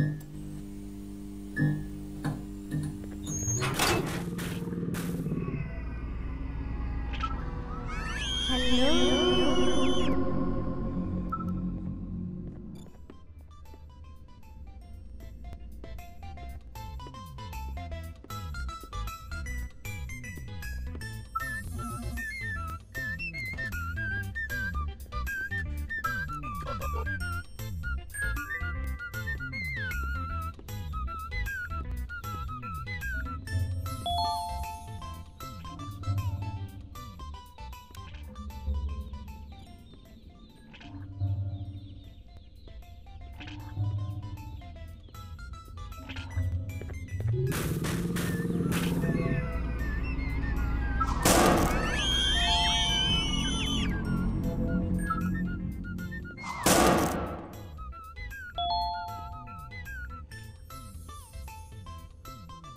Hello.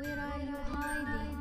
Where are you hiding?